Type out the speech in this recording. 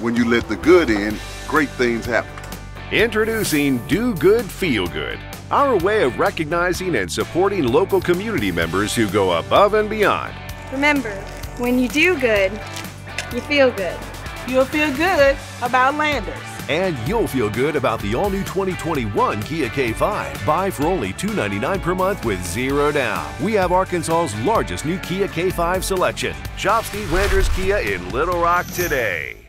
When you let the good in, great things happen. Introducing Do Good Feel Good, our way of recognizing and supporting local community members who go above and beyond. Remember, when you do good, you feel good. You'll feel good about Landers. And you'll feel good about the all-new 2021 Kia K5. Buy for only $299 per month with zero down. We have Arkansas's largest new Kia K5 selection. Shop Steve Landers Kia in Little Rock today.